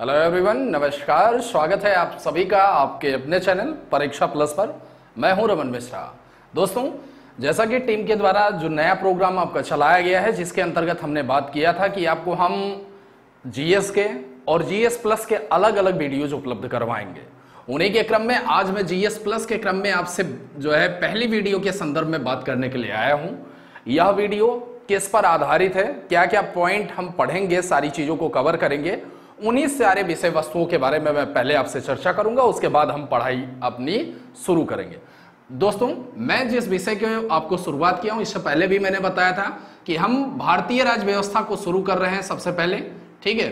Hello everyone, नमस्कार। स्वागत है आप सभी का आपके अपने चैनल परीक्षा प्लस पर। मैं हूं रमन मिश्रा। दोस्तों, जैसा कि टीम के द्वारा जो नया प्रोग्राम आपका चलाया गया है, जिसके अंतर्गत हमने बात किया था कि आपको हम जीएस के और जीएस प्लस के अलग अलग वीडियोज उपलब्ध करवाएंगे, उन्हीं के क्रम में आज मैं जीएस प्लस के क्रम में आपसे जो है पहली वीडियो के संदर्भ में बात करने के लिए आया हूँ। यह वीडियो किस पर आधारित है, क्या क्या पॉइंट हम पढ़ेंगे, सारी चीजों को कवर करेंगे, उन्हीं सारे विषय वस्तुओं के बारे में मैं पहले आपसे चर्चा करूंगा, उसके बाद हम पढ़ाई अपनी शुरू करेंगे। दोस्तों, मैं जिस विषय की आपको शुरुआत किया हूं, इससे पहले भी मैंने बताया था कि हम भारतीय राज्य व्यवस्था को शुरू कर रहे हैं सबसे पहले, ठीक है।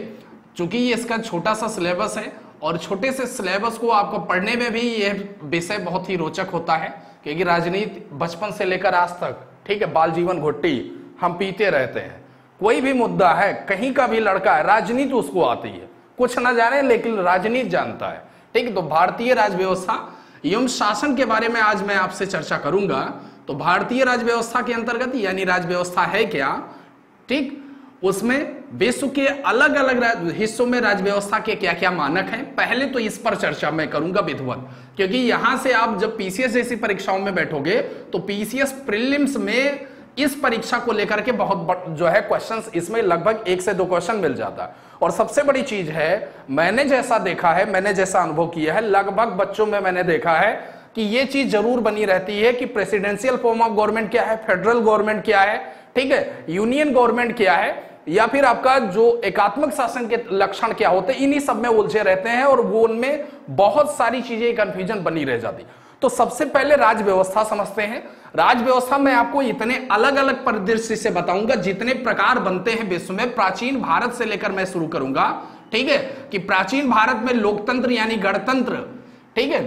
चूंकि ये इसका छोटा सा सिलेबस है और छोटे से सिलेबस को आपको पढ़ने में भी यह विषय बहुत ही रोचक होता है, क्योंकि राजनीति बचपन से लेकर आज तक, ठीक है, बाल जीवन घोटी हम पीते रहते हैं। कोई भी मुद्दा है, कहीं का भी लड़का है, राजनीति उसको आती है, कुछ ना जाने लेकिन राजनीति जानता है, ठीक है। तो भारतीय राज्य व्यवस्था एवं शासन के बारे में आज मैं आपसे चर्चा करूंगा। तो भारतीय राज्य व्यवस्था के अंतर्गत, यानी राज्य व्यवस्था है क्या, ठीक, उसमें विश्व के अलग अलग हिस्सों में राज्य व्यवस्था के क्या क्या मानक हैं, पहले तो इस पर चर्चा मैं करूंगा विधिवत, क्योंकि यहां से आप जब पीसीएस जैसी परीक्षाओं में बैठोगे तो पीसीएस प्रीलिम्स में इस परीक्षा को लेकर के बहुत जो है क्वेश्चंस, इसमें लगभग 1 से 2 क्वेश्चन मिल जाता है। और सबसे बड़ी चीज है, मैंने जैसा देखा है, मैंने जैसा अनुभव किया है, लगभग बच्चों में मैंने देखा है कि ये चीज जरूर बनी रहती है कि प्रेसिडेंशियल फॉर्म ऑफ गवर्नमेंट क्या है, फेडरल गवर्नमेंट क्या है, ठीक है, यूनियन गवर्नमेंट क्या है, या फिर आपका जो एकात्मक शासन के लक्षण क्या होते हैं, इन्हीं सब में उलझे रहते हैं और वो उनमें बहुत सारी चीजें कंफ्यूजन बनी रह जाती। तो सबसे पहले राज्य व्यवस्था समझते हैं। राज्य व्यवस्था में आपको इतने अलग अलग परिदृश्य से बताऊंगा, जितने प्रकार बनते हैं विश्व में, प्राचीन भारत से लेकर मैं शुरू करूंगा, ठीक है, कि प्राचीन भारत में लोकतंत्र यानी गणतंत्र, ठीक है,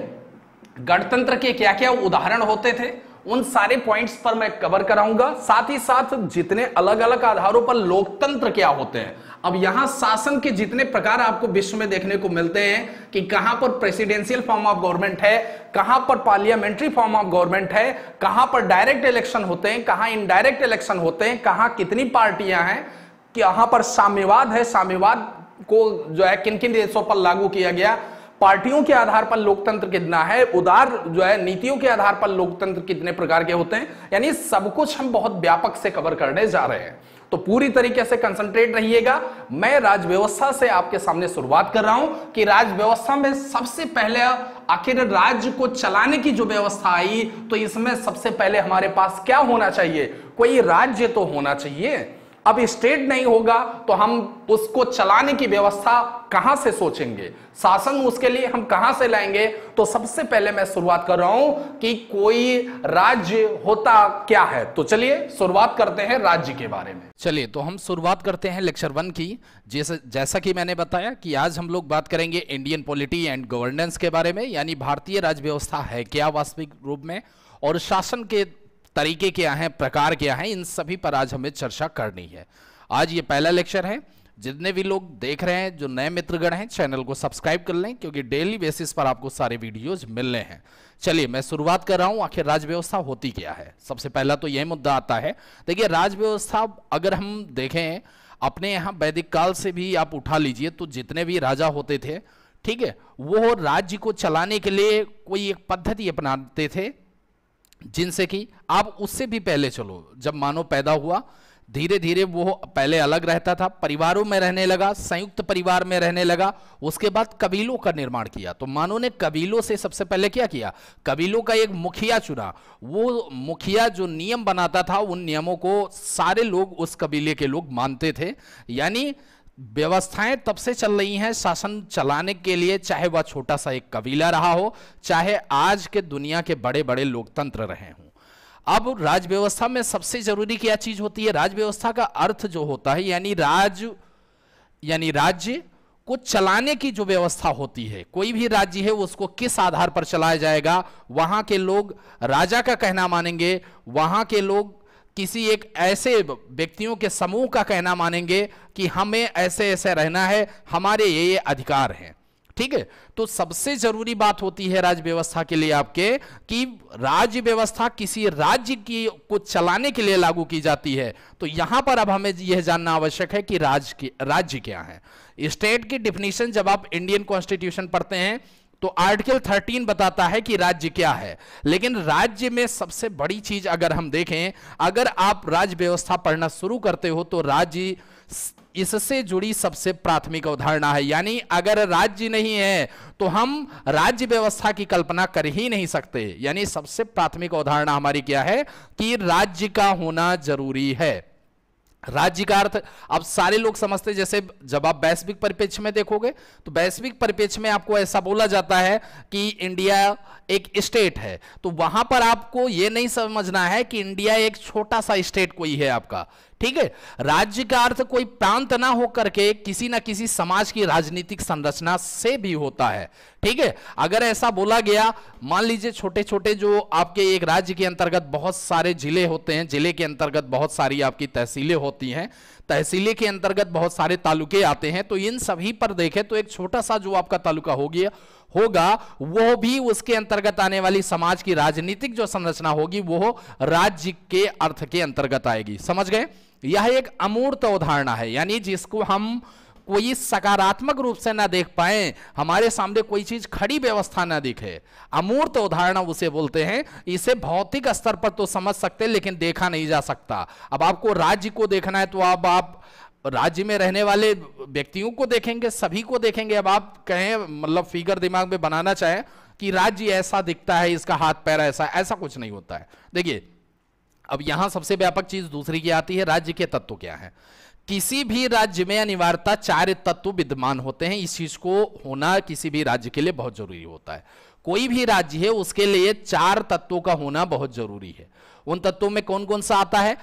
गणतंत्र के क्या क्या उदाहरण होते थे, उन सारे पॉइंट्स पर मैं कवर कराऊंगा। साथ ही साथ जितने अलग अलग आधारों पर लोकतंत्र क्या होते हैं, अब यहां शासन के जितने प्रकार आपको विश्व में देखने को मिलते हैं कि कहां पर प्रेसिडेंशियल फॉर्म ऑफ गवर्नमेंट है, कहां पर पार्लियामेंट्री फॉर्म ऑफ गवर्नमेंट है, कहां पर डायरेक्ट इलेक्शन होते हैं, कहां इनडायरेक्ट इलेक्शन होते हैं, कहां कितनी पार्टियां हैं, कहां पर साम्यवाद है, साम्यवाद को जो है किन किन देशों पर लागू किया गया, पार्टियों के आधार पर लोकतंत्र कितना है, उदार जो है नीतियों के आधार पर लोकतंत्र कितने प्रकार के होते हैं, यानी सब कुछ हम बहुत व्यापक से कवर करने जा रहे हैं। तो पूरी तरीके से कंसंट्रेट रहिएगा। मैं राज्य व्यवस्था से आपके सामने शुरुआत कर रहा हूं कि राज्य व्यवस्था में सबसे पहले आखिर राज्य को चलाने की जो व्यवस्था आई, तो इसमें सबसे पहले हमारे पास क्या होना चाहिए, कोई राज्य तो होना चाहिए। अब स्टेट नहीं होगा तो हम उसको चलाने की व्यवस्था कहां से सोचेंगे, शासन उसके लिए हम कहां से लाएंगे। तो सबसे पहले मैं शुरुआत कर रहा हूं कि कोई राज्य होता क्या है। तो चलिए शुरुआत करते हैं राज्य के बारे में। चलिए, तो हम शुरुआत करते हैं लेक्चर 1 की। जैसा कि मैंने बताया कि आज हम लोग बात करेंगे इंडियन पॉलिटी एंड गवर्नेंस के बारे में, यानी भारतीय राज्य व्यवस्था है क्या वास्तविक रूप में और शासन के तरीके क्या हैं, प्रकार क्या हैं, इन सभी पर आज हमें चर्चा करनी है। आज ये पहला लेक्चर है। जितने भी लोग देख रहे हैं, जो नए मित्रगण हैं, चैनल को सब्सक्राइब कर लें, क्योंकि डेली बेसिस पर आपको सारे वीडियोज मिलने हैं। चलिए, मैं शुरुआत कर रहा हूं, आखिर राज्य व्यवस्था होती क्या है। सबसे पहला तो यही मुद्दा आता है। देखिए, राज्य व्यवस्था अगर हम देखें अपने यहाँ वैदिक काल से भी आप उठा लीजिए, तो जितने भी राजा होते थे, ठीक है, वो राज्य को चलाने के लिए कोई एक पद्धति अपनाते थे, जिनसे कि आप उससे भी पहले चलो, जब मानव पैदा हुआ, धीरे धीरे वो पहले अलग रहता था, परिवारों में रहने लगा, संयुक्त परिवार में रहने लगा, उसके बाद कबीलों का निर्माण किया। तो मानव ने कबीलों से सबसे पहले क्या किया, कबीलों का एक मुखिया चुना। वो मुखिया जो नियम बनाता था, उन नियमों को सारे लोग उस कबीले के लोग मानते थे। यानी व्यवस्थाएं तब से चल रही हैं शासन चलाने के लिए, चाहे वह छोटा सा एक कबीला रहा हो, चाहे आज के दुनिया के बड़े बड़े लोकतंत्र रहे हों। अब राज्य व्यवस्था में सबसे जरूरी क्या चीज होती है, राज्य व्यवस्था का अर्थ जो होता है, यानी राज्य को चलाने की जो व्यवस्था होती है, कोई भी राज्य है उसको किस आधार पर चलाया जाएगा, वहां के लोग राजा का कहना मानेंगे, वहां के लोग किसी एक ऐसे व्यक्तियों के समूह का कहना मानेंगे कि हमें ऐसे ऐसे रहना है, हमारे ये अधिकार हैं, ठीक है। तो सबसे जरूरी बात होती है राज्य व्यवस्था के लिए आपके कि राज्य व्यवस्था किसी राज्य की को चलाने के लिए लागू की जाती है। तो यहां पर अब हमें यह जानना आवश्यक है कि राज्य क्या है। स्टेट की डिफिनीशन जब आप इंडियन कॉन्स्टिट्यूशन पढ़ते हैं तो आर्टिकल 13 बताता है कि राज्य क्या है। लेकिन राज्य में सबसे बड़ी चीज अगर हम देखें, अगर आप राज्य व्यवस्था पढ़ना शुरू करते हो तो राज्य इससे जुड़ी सबसे प्राथमिक अवधारणा है। यानी अगर राज्य नहीं है तो हम राज्य व्यवस्था की कल्पना कर ही नहीं सकते। यानी सबसे प्राथमिक अवधारणा हमारी क्या है कि राज्य का होना जरूरी है। राज्य का अर्थ अब सारे लोग समझते, जैसे जब आप वैश्विक परिप्रेक्ष्य में देखोगे तो वैश्विक परिप्रेक्ष्य में आपको ऐसा बोला जाता है कि इंडिया एक स्टेट है, तो वहां पर आपको यह नहीं समझना है कि इंडिया एक छोटा सा स्टेट कोई है आपका, ठीक है। राज्य का अर्थ कोई प्रांत ना होकर के किसी ना किसी समाज की राजनीतिक संरचना से भी होता है, ठीक है। अगर ऐसा बोला गया, मान लीजिए छोटे छोटे जो आपके एक राज्य के अंतर्गत बहुत सारे जिले होते हैं, जिले के अंतर्गत बहुत सारी आपकी तहसीलें होती हैं, तहसीलें के अंतर्गत बहुत सारे तालुके आते हैं, तो इन सभी पर देखें तो एक छोटा सा जो आपका तालुका होगा वो भी उसके अंतर्गत आने वाली समाज की राजनीतिक जो संरचना होगी वो राज्य के अर्थ के अंतर्गत आएगी। समझ गए? यह एक अमूर्त अवधारणा है, यानी जिसको हम कोई सकारात्मक रूप से ना देख पाए, हमारे सामने कोई चीज खड़ी व्यवस्था ना दिखे, अमूर्त अवधारणा उसे बोलते हैं। इसे भौतिक स्तर पर तो समझ सकते हैं लेकिन देखा नहीं जा सकता। अब आपको राज्य को देखना है तो अब आप राज्य में रहने वाले व्यक्तियों को देखेंगे, सभी को देखेंगे। अब आप कहें, मतलब फिगर दिमाग में बनाना चाहें कि राज्य ऐसा दिखता है, इसका हाथ पैर ऐसा, ऐसा कुछ नहीं होता है। देखिए, अब यहां सबसे व्यापक चीज दूसरी की आती है, राज्य के तत्व क्या है। किसी भी राज्य में अनिवार्यता 4 तत्व विद्यमान होते हैं। इस चीज को होना किसी भी राज्य के लिए बहुत जरूरी होता है। कोई भी राज्य है उसके लिए 4 तत्वों का होना बहुत जरूरी है। उन तत्वों में कौन कौन सा आता है?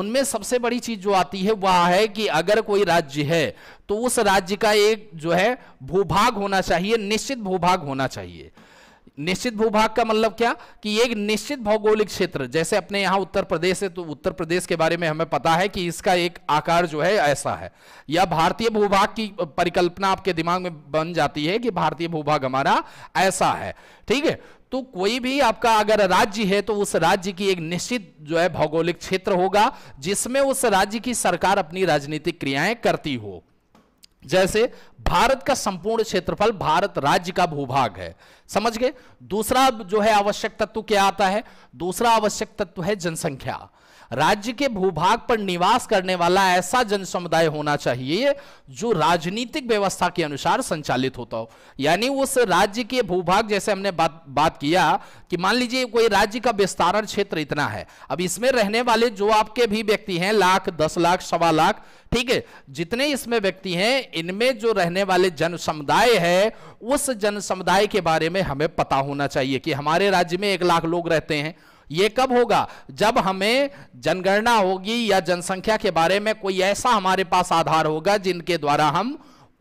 उनमें सबसे बड़ी चीज जो आती है वह है कि अगर कोई राज्य है तो उस राज्य का एक जो है भूभाग होना चाहिए, निश्चित भूभाग होना चाहिए। निश्चित भूभाग का मतलब क्या कि एक निश्चित भौगोलिक क्षेत्र, जैसे अपने यहाँ उत्तर प्रदेश है तो उत्तर प्रदेश के बारे में हमें पता है कि इसका एक आकार जो है ऐसा है, या भारतीय भूभाग की परिकल्पना आपके दिमाग में बन जाती है कि भारतीय भूभाग हमारा ऐसा है, ठीक है। तो कोई भी आपका अगर राज्य है तो उस राज्य की एक निश्चित जो है भौगोलिक क्षेत्र होगा जिसमें उस राज्य की सरकार अपनी राजनीतिक क्रियाएं करती हो। जैसे भारत का संपूर्ण क्षेत्रफल भारत राज्य का भूभाग है, समझ गए। दूसरा जो है आवश्यक तत्व क्या आता है? दूसरा आवश्यक तत्व है जनसंख्या। राज्य के भूभाग पर निवास करने वाला ऐसा जन समुदाय होना चाहिए जो राजनीतिक व्यवस्था के अनुसार संचालित होता हो। यानी उस राज्य के भूभाग, जैसे हमने बात किया कि मान लीजिए कोई राज्य का विस्तारण क्षेत्र इतना है, अब इसमें रहने वाले जो आपके भी व्यक्ति हैं, 1 लाख 10 लाख सवा लाख, ठीक है, जितने इसमें व्यक्ति हैं, इनमें जो रहने वाले जन समुदाय है उस जन समुदाय के बारे में हमें पता होना चाहिए कि हमारे राज्य में 1 लाख लोग रहते हैं। ये कब होगा? जब हमें जनगणना होगी या जनसंख्या के बारे में कोई ऐसा हमारे पास आधार होगा जिनके द्वारा हम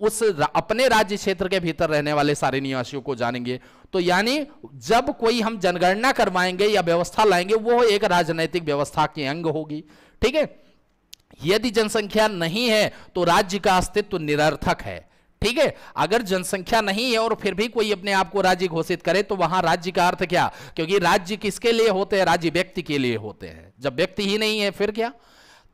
उस अपने राज्य क्षेत्र के भीतर रहने वाले सारे निवासियों को जानेंगे। तो यानी जब कोई हम जनगणना करवाएंगे या व्यवस्था लाएंगे वो एक राजनीतिक व्यवस्था के अंग होगी, ठीक है। यदि जनसंख्या नहीं है तो राज्य का अस्तित्व निरर्थक है, ठीक है। अगर जनसंख्या नहीं है और फिर भी कोई अपने आप को राज्य घोषित करे तो वहां राज्य का अर्थ क्या? क्योंकि राज्य किसके लिए होते हैं? राज्य व्यक्ति के लिए होते हैं। जब व्यक्ति ही नहीं है फिर क्या?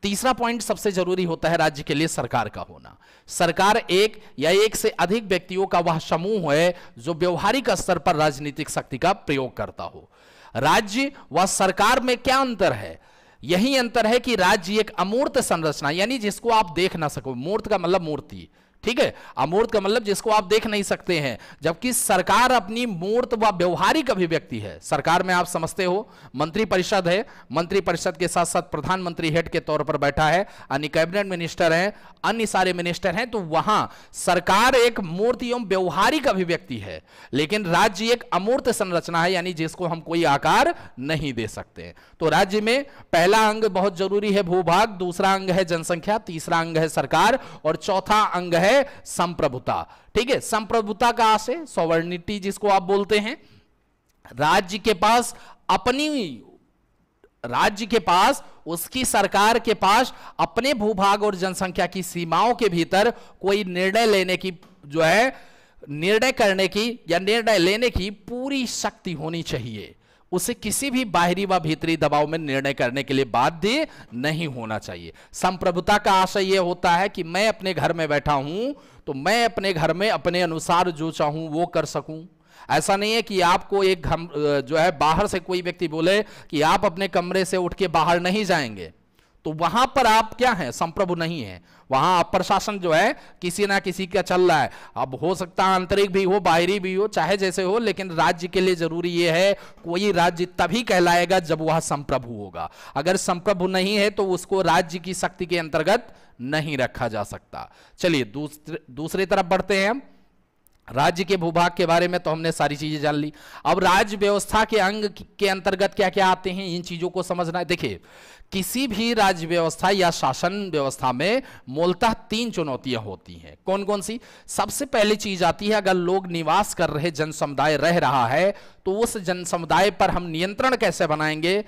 तीसरा पॉइंट सबसे जरूरी होता है राज्य के लिए सरकार का होना। सरकार एक या एक से अधिक व्यक्तियों का वह समूह है जो व्यवहारिक स्तर पर राजनीतिक शक्ति का प्रयोग करता हो। राज्य व सरकार में क्या अंतर है? यही अंतर है कि राज्य एक अमूर्त संरचना, यानी जिसको आप देख ना सको, मूर्त का मतलब मूर्ति, ठीक है, अमूर्त का मतलब जिसको आप देख नहीं सकते हैं, जबकि सरकार अपनी मूर्त व व्यवहारिक अभिव्यक्ति है। सरकार में आप समझते हो मंत्रिपरिषद है, मंत्रिपरिषद के साथ साथ प्रधानमंत्री हेड के तौर पर बैठा है, अन्य कैबिनेट मिनिस्टर हैं, अन्य सारे मिनिस्टर हैं, तो वहां सरकार एक मूर्त एवं व्यवहारिक अभिव्यक्ति है। लेकिन राज्य एक अमूर्त संरचना है, यानी जिसको हम कोई आकार नहीं दे सकते। तो राज्य में पहला अंग बहुत जरूरी है भूभाग, दूसरा अंग है जनसंख्या, तीसरा अंग है सरकार, और चौथा अंग है संप्रभुता, ठीक है। संप्रभुता का आशय सॉवरेनिटी जिसको आप बोलते हैं, राज्य के पास उसकी सरकार के पास अपने भूभाग और जनसंख्या की सीमाओं के भीतर कोई निर्णय लेने की जो है निर्णय करने की या निर्णय लेने की पूरी शक्ति होनी चाहिए। उसे किसी भी बाहरी व भीतरी दबाव में निर्णय करने के लिए बाध्य नहीं होना चाहिए। संप्रभुता का आशय यह होता है कि मैं अपने घर में बैठा हूं तो मैं अपने घर में अपने अनुसार जो चाहूं वो कर सकूं। ऐसा नहीं है कि आपको एक जो है बाहर से कोई व्यक्ति बोले कि आप अपने कमरे से उठ के बाहर नहीं जाएंगे तो वहां पर आप क्या हैं, संप्रभु नहीं है। वहां आप प्रशासन जो है किसी ना किसी का चल रहा है। अब हो सकता है आंतरिक भी हो बाहरी भी हो, चाहे जैसे हो, लेकिन राज्य के लिए जरूरी यह है कोई राज्य तभी कहलाएगा जब वह संप्रभु होगा। अगर संप्रभु नहीं है तो उसको राज्य की शक्ति के अंतर्गत नहीं रखा जा सकता। चलिए दूसरी तरफ बढ़ते हैं। राज्य के भूभाग के बारे में तो हमने सारी चीजें जान ली। अब राज्य व्यवस्था के अंग के अंतर्गत क्या क्या आते हैं, इन चीजों को समझना है। देखिए, किसी भी राज्य व्यवस्था या शासन व्यवस्था में मूलतः तीन चुनौतियां होती हैं। कौन कौन सी? सबसे पहली चीज आती है, अगर लोग निवास कर रहे जन समुदाय रह रहा है तो उस जन समुदाय पर हम नियंत्रण कैसे बनाएंगे।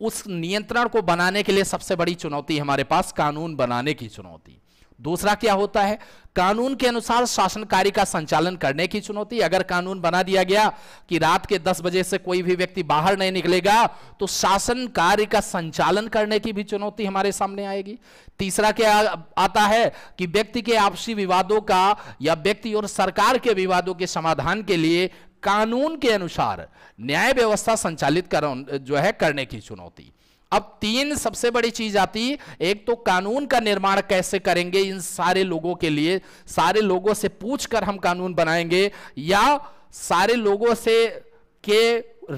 उस नियंत्रण को बनाने के लिए सबसे बड़ी चुनौती हमारे पास कानून बनाने की चुनौती। दूसरा क्या होता है, कानून के अनुसार शासन कार्य का संचालन करने की चुनौती। अगर कानून बना दिया गया कि रात के 10 बजे से कोई भी व्यक्ति बाहर नहीं निकलेगा तो शासन कार्य का संचालन करने की भी चुनौती हमारे सामने आएगी। तीसरा क्या आता है कि व्यक्ति के आपसी विवादों का या व्यक्ति और सरकार के विवादों के समाधान के लिए कानून के अनुसार न्याय व्यवस्था संचालित करने की चुनौती। अब तीन सबसे बड़ी चीज आती, एक तो कानून का निर्माण कैसे करेंगे इन सारे लोगों के लिए, सारे लोगों से पूछकर हम कानून बनाएंगे या सारे लोगों से के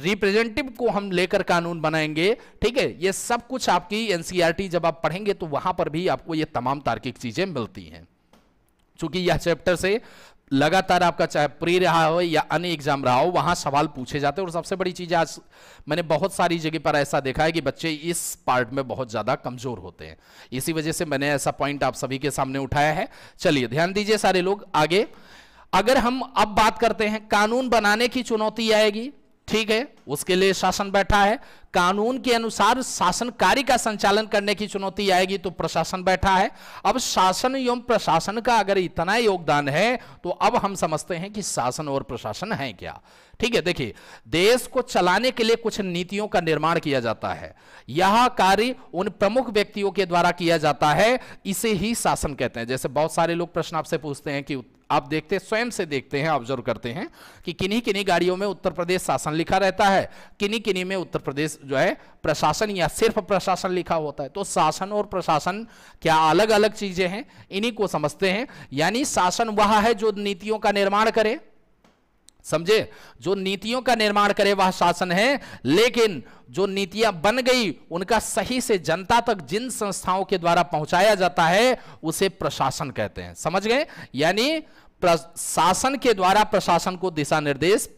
रिप्रेजेंटेटिव को हम लेकर कानून बनाएंगे। ठीक है, ये सब कुछ आपकी एनसीईआरटी जब आप पढ़ेंगे तो वहां पर भी आपको ये तमाम तार्किक चीजें मिलती हैं। चूंकि यह चैप्टर से लगातार आपका चाहे प्री रहा हो या अन्य एग्जाम रहा हो, वहां सवाल पूछे जाते हैं। और सबसे बड़ी चीज, आज मैंने बहुत सारी जगह पर ऐसा देखा है कि बच्चे इस पार्ट में बहुत ज्यादा कमजोर होते हैं। इसी वजह से मैंने ऐसा पॉइंट आप सभी के सामने उठाया है। चलिए ध्यान दीजिए सारे लोग आगे। अगर हम अब बात करते हैं, कानून बनाने की चुनौती आएगी, ठीक है, उसके लिए शासन बैठा है। कानून के अनुसार शासन कार्य का संचालन करने की चुनौती आएगी तो प्रशासन बैठा है। अब शासन एवं प्रशासन का अगर इतना योगदान है तो अब हम समझते हैं कि शासन और प्रशासन है क्या। ठीक है, देखिए, देश को चलाने के लिए कुछ नीतियों का निर्माण किया जाता है। यह कार्य उन प्रमुख व्यक्तियों के द्वारा किया जाता है, इसे ही शासन कहते हैं। जैसे बहुत सारे लोग प्रश्न आपसे पूछते हैं कि आप देखते स्वयं से देखते हैं, ऑब्जर्व करते हैं कि किन्हीं किन्हीं गाड़ियों में उत्तर प्रदेश शासन लिखा रहता है, किन्हीं किन्हीं में उत्तर प्रदेश जो है प्रशासन या सिर्फ प्रशासन लिखा होता है। तो शासन और प्रशासन क्या अलग अलग चीजें हैं, इन्हीं को समझते हैं। यानी शासन वह है जो नीतियों का निर्माण करे, समझे, जो नीतियों का निर्माण करे वह शासन है। लेकिन जो नीतियां बन गई उनका सही से जनता तक जिन संस्थाओं के द्वारा पहुंचाया जाता है उसे प्रशासन कहते हैं। समझ गए, यानी शासन के द्वारा प्रशासन को दिशा निर्देश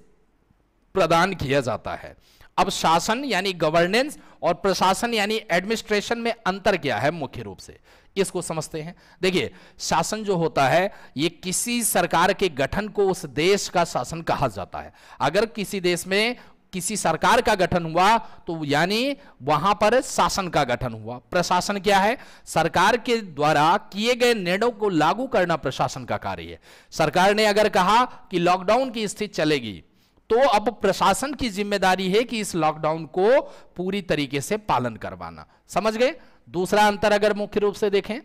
प्रदान किया जाता है। अब शासन यानी गवर्नेंस और प्रशासन यानी एडमिनिस्ट्रेशन में अंतर क्या है, मुख्य रूप से इसको समझते हैं। देखिए, शासन जो होता है ये किसी सरकार के गठन को उस देश का शासन कहा जाता है। अगर किसी देश में किसी सरकार का गठन हुआ तो यानी वहां पर शासन का गठन हुआ। प्रशासन क्या है, सरकार के द्वारा किए गए निर्णयों को लागू करना प्रशासन का कार्य है। सरकार ने अगर कहा कि लॉकडाउन की स्थिति चलेगी तो अब प्रशासन की जिम्मेदारी है कि इस लॉकडाउन को पूरी तरीके से पालन करवाना। समझ गए। दूसरा अंतर अगर मुख्य रूप से देखें,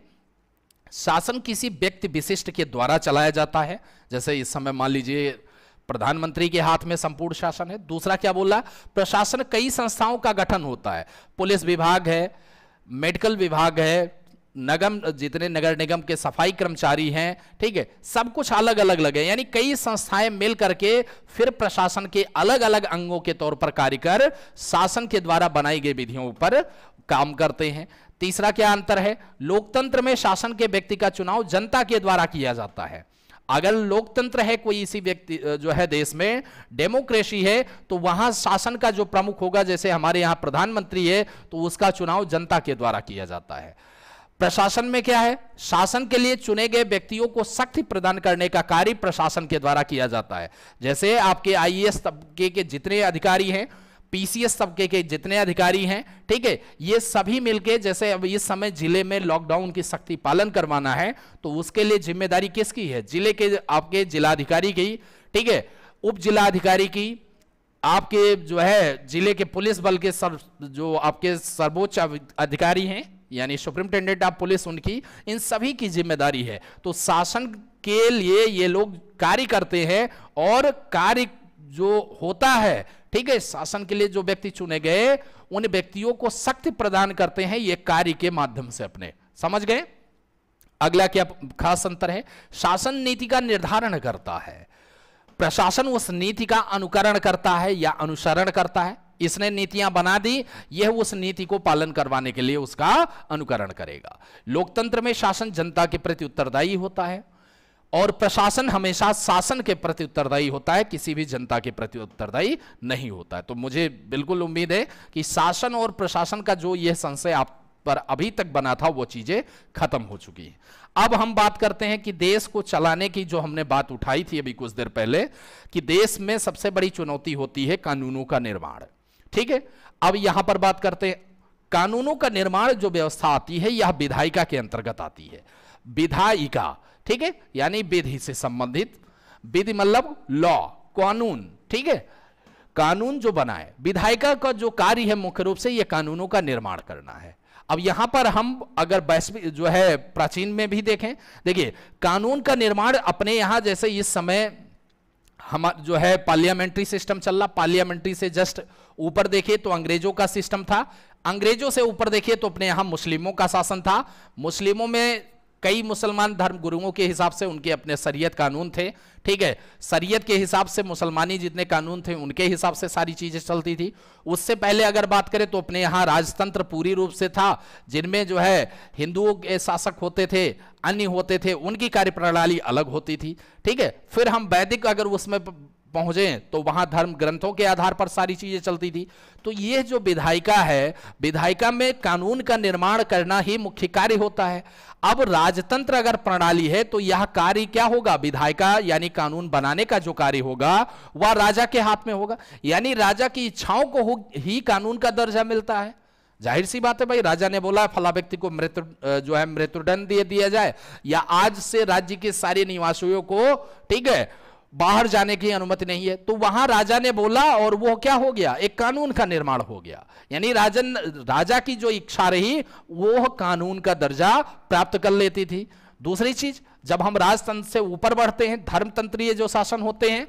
शासन किसी व्यक्ति विशिष्ट के द्वारा चलाया जाता है। जैसे इस समय मान लीजिए प्रधानमंत्री के हाथ में संपूर्ण शासन है। दूसरा क्या बोला, प्रशासन कई संस्थाओं का गठन होता है। पुलिस विभाग है, मेडिकल विभाग है, निगम, जितने नगर निगम के सफाई कर्मचारी हैं, ठीक है, सब कुछ अलग अलग लगे, यानी कई संस्थाएं मिल करके फिर प्रशासन के अलग अलग अंगों के तौर पर कार्य कर शासन के द्वारा बनाई गई विधियों पर काम करते हैं। तीसरा क्या अंतर है, लोकतंत्र में शासन के व्यक्ति का चुनाव जनता के द्वारा किया जाता है। अगर लोकतंत्र है कोई इसी व्यक्ति जो है देश में, डेमोक्रेसी है, तो वहां शासन का जो प्रमुख होगा, जैसे हमारे यहाँ प्रधानमंत्री है, तो उसका चुनाव जनता के द्वारा किया जाता है। प्रशासन में क्या है, शासन के लिए चुने गए व्यक्तियों को शक्ति प्रदान करने का कार्य प्रशासन के द्वारा किया जाता है। जैसे आपके आईएएस तबके के जितने अधिकारी हैं, पीसीएस सबके के जितने अधिकारी हैं, ठीक है, ये सभी मिलके जैसे अब इस समय जिले में लॉकडाउन की सख्ती पालन करवाना है तो उसके लिए जिम्मेदारी किसकी है? जिले के आपके जिलाधिकारी की, ठीक है, उप जिलाधिकारी की, आपके जो है जिले के पुलिस बल के जो आपके सर्वोच्च अधिकारी हैं यानी सुप्रिंटेंडेंट ऑफ पुलिस, उनकी, इन सभी की जिम्मेदारी है। तो शासन के लिए ये लोग कार्य करते हैं और कार्य जो होता है, ठीक है, शासन के लिए जो व्यक्ति चुने गए उन व्यक्तियों को शक्ति प्रदान करते हैं ये कार्य के माध्यम से अपने। समझ गए अगला क्या खास अंतर है? शासन नीति का निर्धारण करता है, प्रशासन उस नीति का अनुकरण करता है या अनुसरण करता है। इसने नीतियां बना दी, यह उस नीति को पालन करवाने के लिए उसका अनुकरण करेगा। लोकतंत्र में शासन जनता के प्रति उत्तरदायी होता है और प्रशासन हमेशा शासन के प्रति उत्तरदायी होता है, किसी भी जनता के प्रति उत्तरदायी नहीं होता है। तो मुझे बिल्कुल उम्मीद है कि शासन और प्रशासन का जो यह संशय आप पर अभी तक बना था वो चीजें खत्म हो चुकी हैं। अब हम बात करते हैं कि देश को चलाने की जो हमने बात उठाई थी अभी कुछ देर पहले कि देश में सबसे बड़ी चुनौती होती है कानूनों का निर्माण, ठीक है। अब यहां पर बात करते हैं कानूनों का निर्माण, जो व्यवस्था आती है यह विधायिका के अंतर्गत आती है। विधायिका, ठीक है, यानी विधि से संबंधित, विधि मतलब लॉ, कानून, ठीक है, कानून जो बनाए। विधायिका का जो कार्य है मुख्य रूप से यह कानूनों का निर्माण करना है। अब यहां पर हम अगर वैश्विक जो है प्राचीन में भी देखें, देखिए कानून का निर्माण अपने यहां जैसे इस समय हम जो है पार्लियामेंट्री सिस्टम चल रहा, पार्लियामेंट्री से जस्ट ऊपर देखिए तो अंग्रेजों का सिस्टम था, अंग्रेजों से ऊपर देखिए तो अपने यहां मुस्लिमों का शासन था। मुस्लिमों में कई मुसलमान धर्म गुरुओं के हिसाब से उनके अपने शरीयत कानून थे, ठीक है, शरीयत के हिसाब से मुसलमानी जितने कानून थे उनके हिसाब से सारी चीजें चलती थी। उससे पहले अगर बात करें तो अपने यहाँ राजतंत्र पूरी रूप से था, जिनमें जो है हिंदुओं के शासक होते थे, अन्य होते थे, उनकी कार्यप्रणाली अलग होती थी, ठीक है। फिर हम वैदिक अगर उसमें पहुंचे तो वहां धर्म ग्रंथों के आधार पर सारी चीजें चलती थी। तो यह जो विधायिका है, विधायिका में कानून का निर्माण करना ही मुख्य कार्य होता है। अब राजतंत्र अगर प्रणाली है तो यह कार्य क्या होगा? विधायिका यानी कानून बनाने का जो कार्य होगा वह राजा के हाथ में होगा, यानी राजा की इच्छाओं को ही कानून का दर्जा मिलता है। जाहिर सी बात है भाई, राजा ने बोला फला व्यक्ति को मृत्युदंड दिया जाए या आज से राज्य के सारे निवासियों को, ठीक है, बाहर जाने की अनुमति नहीं है, तो वहां राजा ने बोला और वो क्या हो गया? एक कानून का निर्माण हो गया। यानी राजा की जो इच्छा रही वो कानून का दर्जा प्राप्त कर लेती थी। दूसरी चीज, जब हम राजतंत्र से ऊपर बढ़ते हैं, धर्मतंत्रीय जो शासन होते हैं,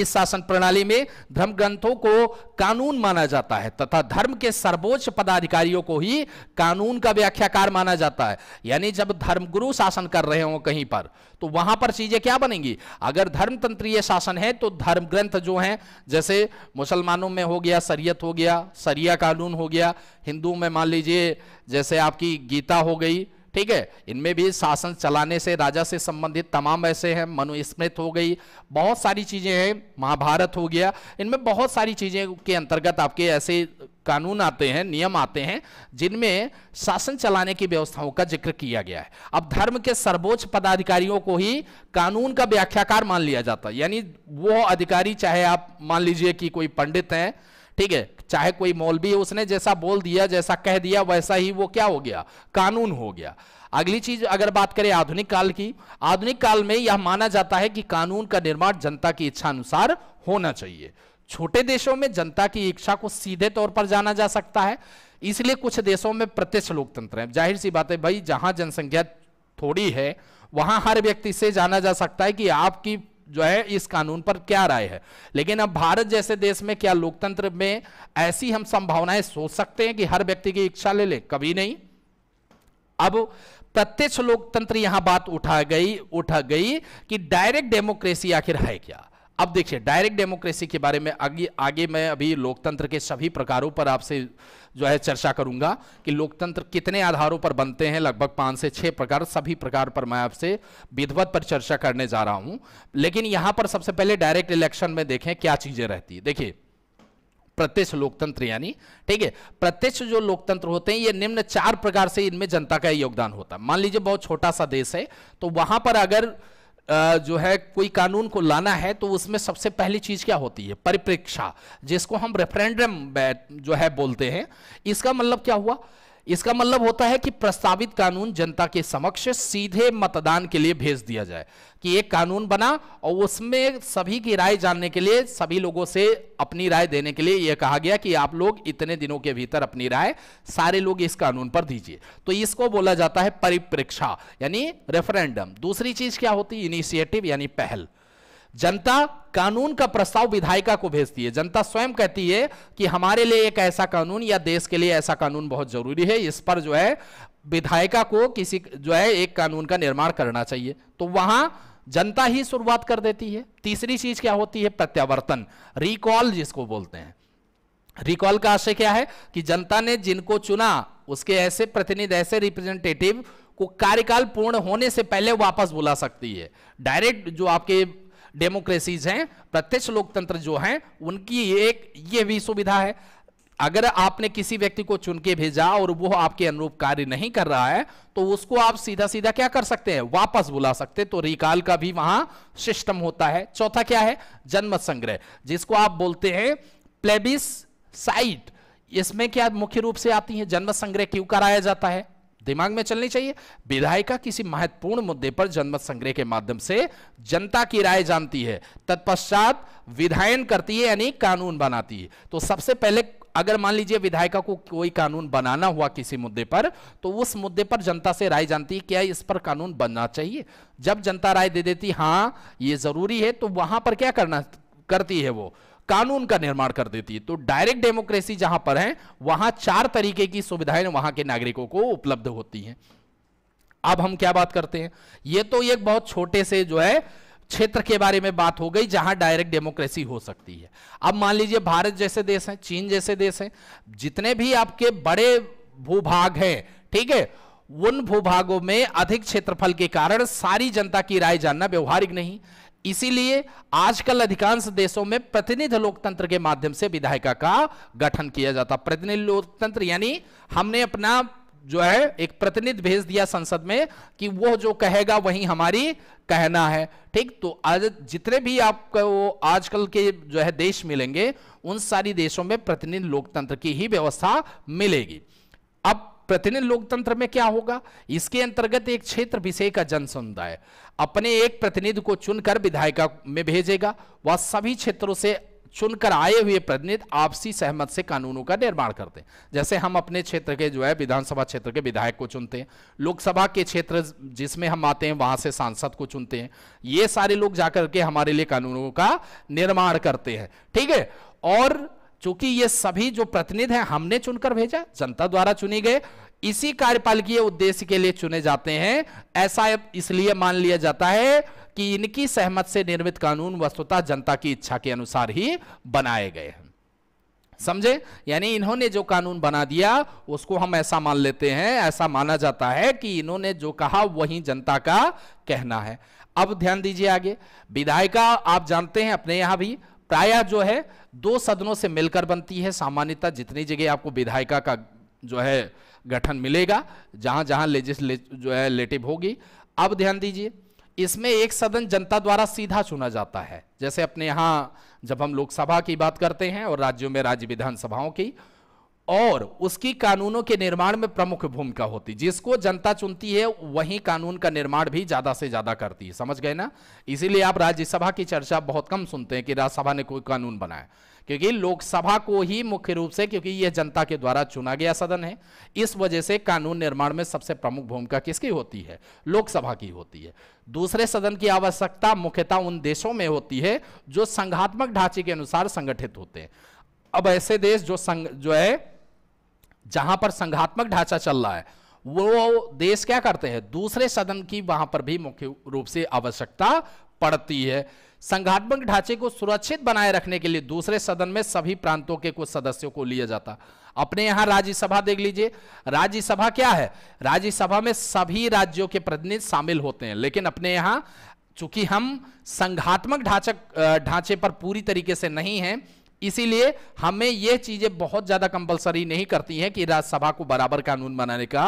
इस शासन प्रणाली में धर्म ग्रंथों को कानून माना जाता है तथा धर्म के सर्वोच्च पदाधिकारियों को ही कानून का व्याख्याकार माना जाता है। यानी जब धर्मगुरु शासन कर रहे हो कहीं पर तो वहां पर चीजें क्या बनेंगी? अगर धर्मतंत्रीय शासन है तो धर्म ग्रंथ जो हैं, जैसे मुसलमानों में हो गया शरीयत, हो गया शरिया कानून, हो गया हिंदू में मान लीजिए जैसे आपकी गीता हो गई, ठीक है, इनमें भी शासन चलाने से राजा से संबंधित तमाम ऐसे हैं, मनुस्मृति हो गई, बहुत सारी चीजें हैं, महाभारत हो गया, इनमें बहुत सारी चीजें के अंतर्गत आपके ऐसे कानून आते हैं, नियम आते हैं, जिनमें शासन चलाने की व्यवस्थाओं का जिक्र किया गया है। अब धर्म के सर्वोच्च पदाधिकारियों को ही कानून का व्याख्याकार मान लिया जाता है, यानी वो अधिकारी, चाहे आप मान लीजिए कि कोई पंडित हैं, ठीक है, चाहे कोई मौलवी, उसने जैसा बोल दिया, जैसा कह दिया, वैसा ही वो क्या हो गया? कानून हो गया। अगली चीज अगर बात करें आधुनिक काल की, आधुनिक काल में यह माना जाता है कि कानून का निर्माण जनता की इच्छा अनुसार होना चाहिए। छोटे देशों में जनता की इच्छा को सीधे तौर पर जाना जा सकता है, इसलिए कुछ देशों में प्रत्यक्ष लोकतंत्र है। जाहिर सी बात है भाई, जहां जनसंख्या थोड़ी है वहां हर व्यक्ति से जाना जा सकता है कि आपकी जो है इस कानून पर क्या राय है। लेकिन अब भारत जैसे देश में क्या लोकतंत्र में ऐसी हम संभावनाएं सोच सकते हैं कि हर व्यक्ति की इच्छा ले ले? कभी नहीं। अब प्रत्यक्ष लोकतंत्र यहां बात उठा गई कि डायरेक्ट डेमोक्रेसी आखिर है क्या। अब देखिए डायरेक्ट डेमोक्रेसी के बारे में आगे मैं अभी लोकतंत्र के सभी प्रकारों पर आपसे जो है चर्चा करूंगा कि लोकतंत्र कितने आधारों पर बनते हैं, लगभग 5 से 6 प्रकार, सभी प्रकार पर मैं आपसे विधिवत पर चर्चा करने जा रहा हूं। लेकिन यहां पर सबसे पहले डायरेक्ट इलेक्शन में देखें क्या चीजें रहती है। देखिए प्रत्यक्ष लोकतंत्र यानी, ठीक है, प्रत्यक्ष जो लोकतंत्र होते हैं ये निम्न 4 प्रकार से इनमें जनता का योगदान होता है। मान लीजिए बहुत छोटा सा देश है तो वहां पर अगर जो है कोई कानून को लाना है तो उसमें सबसे पहली चीज क्या होती है, परिप्रेक्ष्य, जिसको हम रेफरेंडम जो है बोलते हैं। इसका मतलब क्या हुआ, इसका मतलब होता है कि प्रस्तावित कानून जनता के समक्ष सीधे मतदान के लिए भेज दिया जाए, कि एक कानून बना और उसमें सभी की राय जानने के लिए, सभी लोगों से अपनी राय देने के लिए यह कहा गया कि आप लोग इतने दिनों के भीतर अपनी राय सारे लोग इस कानून पर दीजिए, तो इसको बोला जाता है परिप्रेक्ष्य यानी रेफरेंडम। दूसरी चीज क्या होती है, इनिशिएटिव यानी पहल। जनता कानून का प्रस्ताव विधायिका को भेजती है, जनता स्वयं कहती है कि हमारे लिए एक ऐसा कानून या देश के लिए ऐसा कानून बहुत जरूरी है, इस पर जो है विधायिका को किसी जो है एक कानून का निर्माण करना चाहिए, तो वहां जनता ही शुरुआत कर देती है। तीसरी चीज क्या होती है, प्रत्यावर्तन, रिकॉल जिसको बोलते हैं। रिकॉल का आशय क्या है कि जनता ने जिनको चुना उसके ऐसे प्रतिनिधि, ऐसे रिप्रेजेंटेटिव को कार्यकाल पूर्ण होने से पहले वापस बुला सकती है। डायरेक्ट जो आपके डेमोक्रेसीज हैं, प्रत्यक्ष लोकतंत्र जो हैं, उनकी एक ये भी सुविधा है। अगर आपने किसी व्यक्ति को चुन के भेजा और वो आपके अनुरूप कार्य नहीं कर रहा है तो उसको आप सीधा सीधा क्या कर सकते हैं, वापस बुला सकते, तो रिकॉल का भी वहां सिस्टम होता है। चौथा क्या है, जनमत संग्रह, जिसको आप बोलते हैं प्लेबिसाइट। इसमें क्या मुख्य रूप से आती है, जनमत संग्रह क्यों कराया जाता है, दिमाग में चलनी चाहिए। विधायिका किसी महत्वपूर्ण मुद्दे पर जनमत संग्रह के माध्यम से जनता की राय जानती है, तत्पश्चात विधायन करती है यानी कानून बनाती है। तो सबसे पहले अगर मान लीजिए विधायिका को कोई कानून बनाना हुआ किसी मुद्दे पर, तो उस मुद्दे पर जनता से राय जानती है क्या इस पर कानून बनना चाहिए। जब जनता राय दे देती हाँ ये जरूरी है, तो वहां पर क्या करना करती है, वो कानून का निर्माण कर देती है। तो डायरेक्ट डेमोक्रेसी जहां पर है वहां चार तरीके की सुविधाएं वहां के नागरिकों को उपलब्ध होती हैं। अब हम क्या बात करते हैं, ये तो एक बहुत छोटे से जो है क्षेत्र के बारे में बात हो गई जहां डायरेक्ट डेमोक्रेसी हो सकती है। अब मान लीजिए भारत जैसे देश हैं, चीन जैसे देश हैं, जितने भी आपके बड़े भूभाग हैं, ठीक है, उन भूभागों में अधिक क्षेत्रफल के कारण सारी जनता की राय जानना व्यवहारिक नहीं, इसीलिए आजकल अधिकांश देशों में प्रतिनिधि लोकतंत्र के माध्यम से विधायिका का गठन किया जाता। प्रतिनिधि लोकतंत्र यानी हमने अपना जो है एक प्रतिनिधि भेज दिया संसद में कि वो जो कहेगा वही हमारी कहना है, ठीक। तो आज जितने भी आपको आजकल के जो है देश मिलेंगे उन सारी देशों में प्रतिनिधि लोकतंत्र की ही व्यवस्था मिलेगी। अब प्रतिनिधि लोकतंत्र में क्या होगा, इसके अंतर्गत एक क्षेत्र विषय का जन समुदाय अपने एक प्रतिनिधि को चुनकर विधायिका में भेजेगा, वह सभी क्षेत्रों से चुनकर आए हुए प्रतिनिधि आपसी सहमत से कानूनों का निर्माण करते हैं। जैसे हम अपने क्षेत्र के जो है विधानसभा क्षेत्र के विधायक को चुनते हैं, लोकसभा के क्षेत्र जिसमें हम आते हैं वहां से सांसद को चुनते हैं, ये सारे लोग जाकर के हमारे लिए कानूनों का निर्माण करते हैं, ठीक है। और चूंकि ये सभी जो प्रतिनिधि हैं हमने चुनकर भेजा, जनता द्वारा चुनी गए, इसी कार्यपालकीय उद्देश्य के लिए चुने जाते हैं, ऐसा इसलिए मान लिया जाता है कि इनकी सहमत से निर्मित कानून वस्तुतः जनता की इच्छा के अनुसार ही बनाए गए हैं, समझे। यानी इन्होंने जो कानून बना दिया उसको हम ऐसा मान लेते हैं, ऐसा माना जाता है कि इन्होंने जो कहा वही जनता का कहना है। अब ध्यान दीजिए आगे, विधायिका आप जानते हैं अपने यहां भी प्रायः जो है दो सदनों से मिलकर बनती है। सामान्यतः जितनी जगह आपको विधायिका का जो है गठन मिलेगा, जहां जहां लेजिस्लेटिव होगी। अब ध्यान दीजिए, इसमें एक सदन जनता द्वारा सीधा चुना जाता है। जैसे अपने यहाँ जब हम लोकसभा की बात करते हैं और राज्यों में राज्य विधानसभाओं की, और उसकी कानूनों के निर्माण में प्रमुख भूमिका होती, जिसको जनता चुनती है वही कानून का निर्माण भी ज्यादा से ज्यादा करती है, समझ गए ना। इसीलिए आप राज्यसभा की चर्चा बहुत कम सुनते हैं कि राज्यसभा ने कोई कानून बनाया, क्योंकि लोकसभा को ही मुख्य रूप से, क्योंकि यह जनता के द्वारा चुना गया सदन है, इस वजह से कानून निर्माण में सबसे प्रमुख भूमिका किसकी होती है, लोकसभा की होती है। दूसरे सदन की आवश्यकता मुख्यतः उन देशों में होती है जो संघात्मक ढांचे के अनुसार संगठित होते हैं। अब ऐसे देश जहां पर संघात्मक ढांचा चल रहा है, वो देश क्या करते हैं, दूसरे सदन की वहां पर भी मुख्य रूप से आवश्यकता पड़ती है। संघात्मक ढांचे को सुरक्षित बनाए रखने के लिए दूसरे सदन में सभी प्रांतों के कुछ सदस्यों को लिया जाता। अपने यहां राज्यसभा देख लीजिए, राज्यसभा क्या है, राज्यसभा में सभी राज्यों के प्रतिनिधि शामिल होते हैं, लेकिन अपने यहां चूंकि हम संघात्मक ढांचे पर पूरी तरीके से नहीं हैं, इसीलिए हमें यह चीजें बहुत ज्यादा कंपलसरी नहीं करती हैं कि राज्यसभा को बराबर कानून बनाने का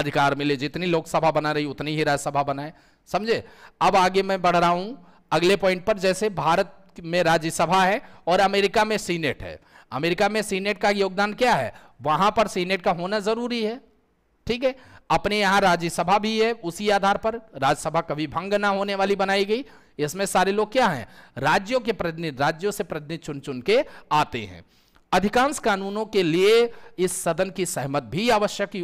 अधिकार मिले। जितनी लोकसभा बना रही उतनी ही राज्यसभा बनाए, समझे। अब आगे मैं बढ़ रहा हूं अगले पॉइंट पर। जैसे भारत में राज्यसभा है और अमेरिका में सीनेट है। अमेरिका में सीनेट का योगदान क्या है, वहां पर सीनेट का होना जरूरी है, ठीक है। अपने यहां राज्यसभा भी है, उसी आधार पर राज्यसभा कभी भंग ना होने वाली बनाई गई। इसमें सारे लोग क्या हैं, राज्यों के प्रतिनिधि, राज्यों से प्रतिनिधि चुन चुन के आते हैं। अधिकांश कानूनों के लिए इस सदन की सहमति भी आवश्यक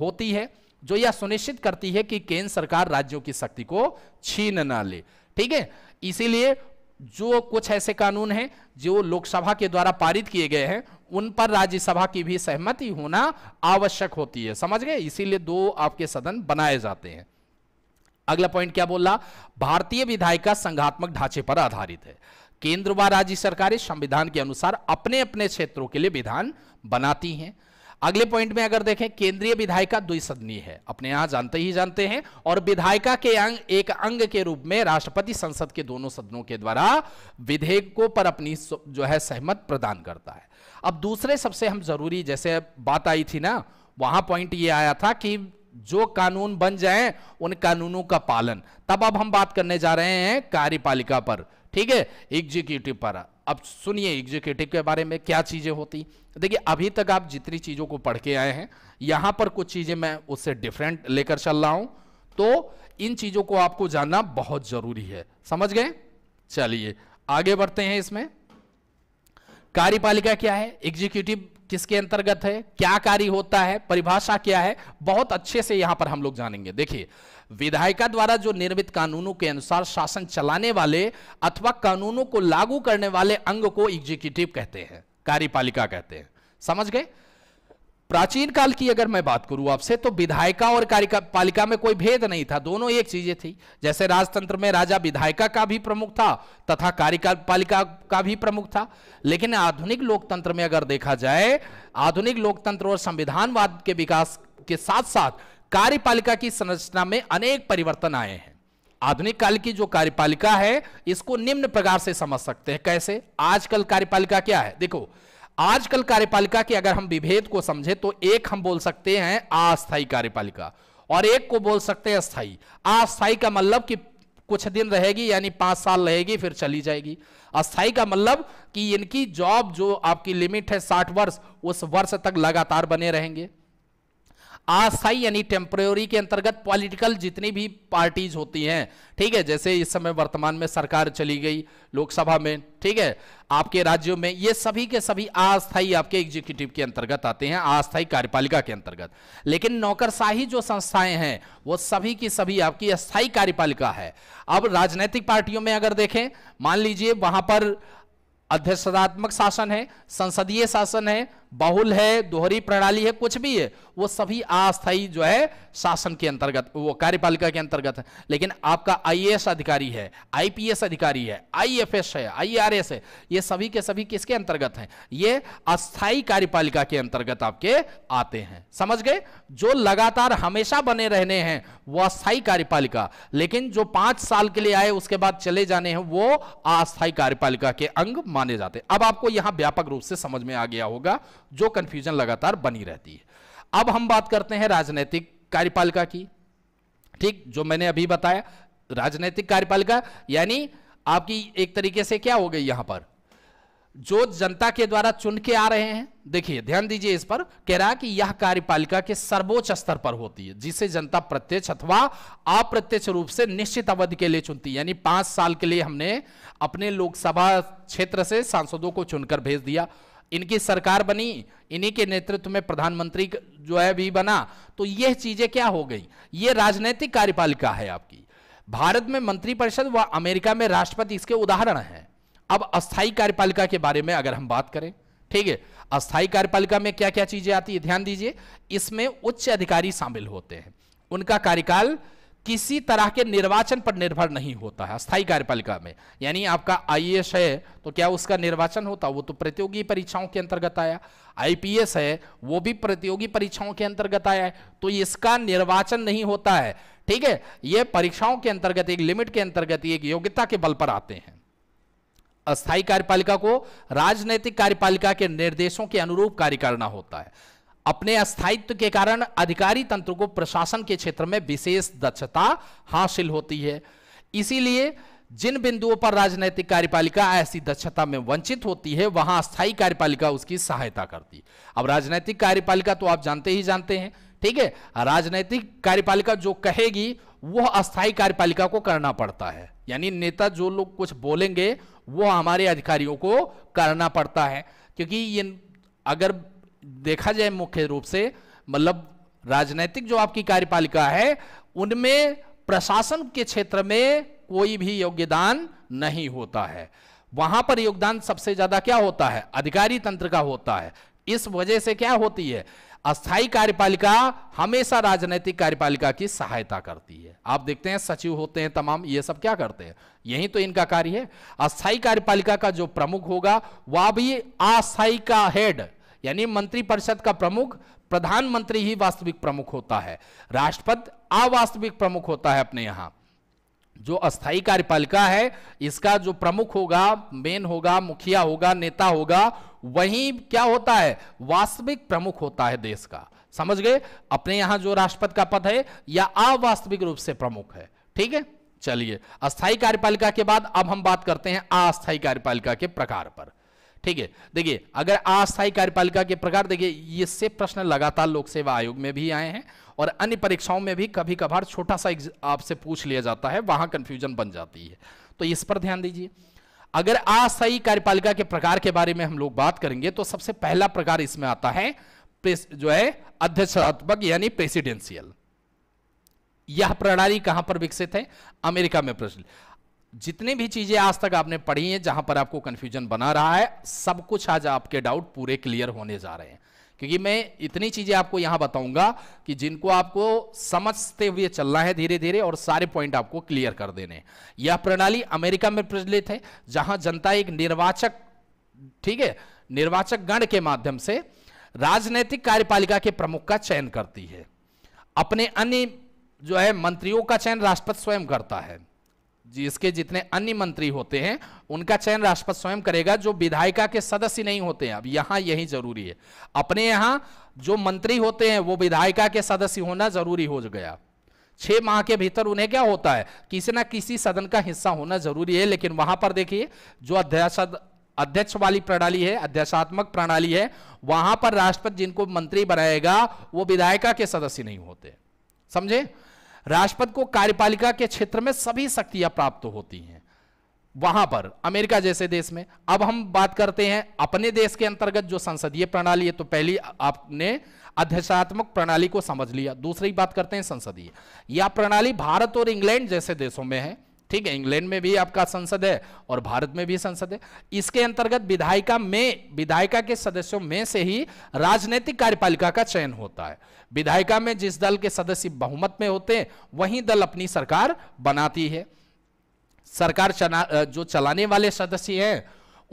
होती है, जो यह सुनिश्चित करती है कि केंद्र सरकार राज्यों की शक्ति को छीन ना ले, ठीक है। इसीलिए जो कुछ ऐसे कानून हैं जो लोकसभा के द्वारा पारित किए गए हैं, उन पर राज्यसभा की भी सहमति होना आवश्यक होती है, समझ गए। इसीलिए दो आपके सदन बनाए जाते हैं। अगला पॉइंट क्या बोला, भारतीय विधायिका संघात्मक ढांचे पर आधारित है। केंद्र व राज्य सरकारें संविधान के अनुसार अपने अपने क्षेत्रों के लिए विधान बनाती हैं। अगले पॉइंट में अगर देखें, केंद्रीय विधायिका द्विसदनीय है, अपने यहां जानते ही जानते हैं, और विधायिका के एक अंग के रूप में राष्ट्रपति संसद के दोनों सदनों के द्वारा विधेयकों पर अपनी जो है सहमति प्रदान करता है। अब दूसरे सबसे हम जरूरी, जैसे बात आई थी ना, वहां पॉइंट ये आया था कि जो कानून बन जाएं उन कानूनों का पालन। तब अब हम बात करने जा रहे हैं कार्यपालिका पर, ठीक है, एग्जीक्यूटिव पर। अब सुनिए एग्जीक्यूटिव के बारे में क्या चीजें होती। देखिए अभी तक आप जितनी चीजों को पढ़ के आए हैं, यहां पर कुछ चीजें मैं उससे डिफरेंट लेकर चल रहा हूं, तो इन चीजों को आपको जानना बहुत जरूरी है, समझ गए। चलिए आगे बढ़ते हैं। इसमें कार्यपालिका क्या है, एग्जीक्यूटिव किसके अंतर्गत है, क्या कार्य होता है, परिभाषा क्या है, बहुत अच्छे से यहां पर हम लोग जानेंगे। देखिए विधायिका द्वारा जो निर्मित कानूनों के अनुसार शासन चलाने वाले अथवा कानूनों को लागू करने वाले अंग को एग्जीक्यूटिव कहते हैं, कार्यपालिका कहते हैं, समझ गए। प्राचीन काल की अगर मैं बात करूं आपसे, तो विधायिका और कार्यपालिका में कोई भेद नहीं था, दोनों एक चीजें थी। जैसे राजतंत्र में राजा विधायिका का भी प्रमुख था तथा कार्यपालिका का भी प्रमुख था। लेकिन आधुनिक लोकतंत्र में अगर देखा जाए, आधुनिक लोकतंत्र और संविधानवाद के विकास के साथ साथ कार्यपालिका की संरचना में अनेक परिवर्तन आए हैं। आधुनिक काल की जो कार्यपालिका है इसको निम्न प्रकार से समझ सकते हैं। कैसे आजकल कार्यपालिका क्या है, देखो आजकल कार्यपालिका के अगर हम विभेद को समझे तो एक हम बोल सकते हैं अस्थायी कार्यपालिका और एक को बोल सकते हैं स्थायी। अस्थायी का मतलब कि कुछ दिन रहेगी, यानी 5 साल रहेगी फिर चली जाएगी। अस्थायी का मतलब कि इनकी जॉब जो आपकी लिमिट है 60 वर्ष, उस वर्ष तक लगातार बने रहेंगे। अस्थायी यानी टेम्परेरी के अंतर्गत पॉलिटिकल जितनी भी पार्टीज होती हैं, ठीक है, जैसे इस समय वर्तमान में सरकार चली गई लोकसभा में, ठीक है, आपके राज्यों में, ये सभी के सभी अस्थायी आपके एग्जीक्यूटिव के अंतर्गत आते हैं, अस्थायी कार्यपालिका के अंतर्गत। लेकिन नौकरशाही जो संस्थाएं हैं वो सभी की सभी आपकी अस्थायी कार्यपालिका है। अब राजनीतिक पार्टियों में अगर देखें, मान लीजिए वहां पर अध्यक्षतात्मक शासन है, संसदीय शासन है, बहुल है, दोहरी प्रणाली है, कुछ भी है, वो सभी अस्थायी जो है शासन के अंतर्गत, वो कार्यपालिका के अंतर्गत है। लेकिन आपका आईएएस अधिकारी है, आईपीएस अधिकारी है, आईएफएस है, आईआरएस है, ये सभी के सभी किसके अंतर्गत हैं, ये अस्थायी कार्यपालिका के अंतर्गत आपके आते हैं, समझ गए। जो लगातार हमेशा बने रहने हैं वो अस्थायी कार्यपालिका, लेकिन जो 5 साल के लिए आए उसके बाद चले जाने हैं वो अस्थायी कार्यपालिका के अंग माने जाते हैं। अब आपको यहां व्यापक रूप से समझ में आ गया होगा, जो कंफ्यूजन लगातार बनी रहती है। अब हम बात करते हैं राजनीतिक कार्यपालिका की, ठीक, जो मैंने अभी बताया। राजनीतिक कार्यपालिका यानी आपकी एक तरीके से क्या हो गई, यहां पर जो जनता के द्वारा चुन के आ रहे हैं, देखिए ध्यान दीजिए इस पर, कह रहा कि यह कार्यपालिका के सर्वोच्च स्तर पर होती है, जिसे जनता प्रत्यक्ष अथवा अप्रत्यक्ष रूप से निश्चित अवधि के लिए चुनती है। यानी 5 साल के लिए हमने अपने लोकसभा क्षेत्र से सांसदों को चुनकर भेज दिया, इनकी सरकार बनी, इन्हीं के नेतृत्व में प्रधानमंत्री जो है भी बना, तो यह चीजें क्या हो गई, ये राजनीतिक कार्यपालिका है आपकी। भारत में मंत्रिपरिषद व अमेरिका में राष्ट्रपति इसके उदाहरण हैं। अब अस्थायी कार्यपालिका के बारे में अगर हम बात करें, ठीक है, अस्थायी कार्यपालिका में क्या क्या चीजें आती है, ध्यान दीजिए, इसमें उच्च अधिकारी शामिल होते हैं, उनका कार्यकाल किसी तरह के निर्वाचन पर निर्भर नहीं होता है। अस्थायी कार्यपालिका में यानी आपका आईएएस है तो क्या उसका निर्वाचन होता, वो तो प्रतियोगी परीक्षाओं के अंतर्गत आया। आईपीएस है वो भी प्रतियोगी परीक्षाओं के अंतर्गत आया है, तो इसका निर्वाचन नहीं होता है, ठीक है, ये परीक्षाओं के अंतर्गत एक लिमिट के अंतर्गत एक योग्यता के बल पर आते हैं। अस्थायी कार्यपालिका को राजनैतिक कार्यपालिका के निर्देशों के अनुरूप कार्य करना होता है। अपने अस्थायित्व के कारण अधिकारी तंत्र को प्रशासन के क्षेत्र में विशेष दक्षता हासिल होती है। इसीलिए जिन बिंदुओं पर राजनैतिक कार्यपालिका ऐसी दक्षता में वंचित होती है वहां अस्थायी कार्यपालिका उसकी सहायता करती है। अब राजनैतिक कार्यपालिका तो आप जानते ही जानते हैं, ठीक है। राजनैतिक कार्यपालिका जो कहेगी वह अस्थायी कार्यपालिका को करना पड़ता है, यानी नेता जो लोग कुछ बोलेंगे वो हमारे अधिकारियों को करना पड़ता है। क्योंकि ये अगर देखा जाए मुख्य रूप से मतलब राजनैतिक जो आपकी कार्यपालिका है उनमें प्रशासन के क्षेत्र में कोई भी योगदान नहीं होता है। वहां पर योगदान सबसे ज्यादा क्या होता है? अधिकारी तंत्र का होता है। इस वजह से क्या होती है, अस्थायी कार्यपालिका हमेशा राजनैतिक कार्यपालिका की सहायता करती है। आप देखते हैं सचिव होते हैं तमाम, ये सब क्या करते हैं, यही तो इनका कार्य है। अस्थायी कार्यपालिका का जो प्रमुख होगा वह भी अस्थायी का हेड यानी मंत्रिपरिषद का प्रमुख, प्रधानमंत्री ही वास्तविक प्रमुख होता है, राष्ट्रपति अवास्तविक प्रमुख होता है। अपने यहां जो अस्थायी कार्यपालिका है इसका जो प्रमुख होगा, मेन होगा, मुखिया होगा, नेता होगा, वही क्या होता है, वास्तविक प्रमुख होता है देश का। समझ गए? अपने यहां जो राष्ट्रपति का पद है या अवास्तविक रूप से प्रमुख है, ठीक है। चलिए, अस्थायी कार्यपालिका के बाद अब हम बात करते हैं अस्थायी कार्यपालिका के प्रकार पर, ठीक है। देखिए, अगर अस्थायी कार्यपालिका के प्रकार, देखिए इससे प्रश्न लगातार लोक सेवा आयोग में भी आए हैं और अन्य परीक्षाओं में भी कभी कभार छोटा सा आपसे पूछ लिया जाता है, वहां कंफ्यूजन बन जाती है, तो इस पर ध्यान दीजिए। अगर अस्थायी कार्यपालिका के प्रकार के बारे में हम लोग बात करेंगे तो सबसे पहला प्रकार इसमें आता है जो है अध्यक्षात्मक यानी प्रेसिडेंशियल। यह प्रणाली कहां पर विकसित है? अमेरिका में। जितनी भी चीजें आज तक आपने पढ़ी हैं जहां पर आपको कंफ्यूजन बना रहा है, सब कुछ आज आपके डाउट पूरे क्लियर होने जा रहे हैं, क्योंकि मैं इतनी चीजें आपको यहां बताऊंगा कि जिनको आपको समझते हुए चलना है धीरे धीरे, और सारे पॉइंट आपको क्लियर कर देने हैं। यह प्रणाली अमेरिका में प्रचलित है जहां जनता एक निर्वाचक, ठीक है, निर्वाचक गण के माध्यम से राजनैतिक कार्यपालिका के प्रमुख का चयन करती है। अपने अन्य जो है मंत्रियों का चयन राष्ट्रपति स्वयं करता है, जिसके जितने अन्य मंत्री होते हैं उनका चयन राष्ट्रपति स्वयं करेगा, जो विधायिका के सदस्य नहीं होते हैं। अब यहां यही जरूरी है, अपने यहां जो मंत्री होते हैं वो विधायिका के सदस्य होना जरूरी हो गया। 6 माह के भीतर उन्हें क्या होता है, किसी ना किसी सदन का हिस्सा होना जरूरी है। लेकिन वहां पर देखिए जो अध्यक्ष वाली प्रणाली है, अध्यक्षात्मक प्रणाली है, वहां पर राष्ट्रपति जिनको मंत्री बनाएगा वो विधायिका के सदस्य नहीं होते, समझे। राष्ट्रपति को कार्यपालिका के क्षेत्र में सभी शक्तियां प्राप्त होती हैं वहां पर, अमेरिका जैसे देश में। अब हम बात करते हैं अपने देश के अंतर्गत जो संसदीय प्रणाली है, तो पहली आपने अध्यक्षात्मक प्रणाली को समझ लिया। दूसरी बात करते हैं संसदीय। यह प्रणाली भारत और इंग्लैंड जैसे देशों में है, ठीक है। इंग्लैंड में भी आपका संसद है और भारत में भी संसद है। इसके अंतर्गत विधायिका के सदस्यों में से ही राजनीतिक कार्यपालिका का चयन होता है। विधायिका में जिस दल के सदस्य बहुमत में होते हैं वही दल अपनी सरकार बनाती है। सरकार जो चलाने वाले सदस्य हैं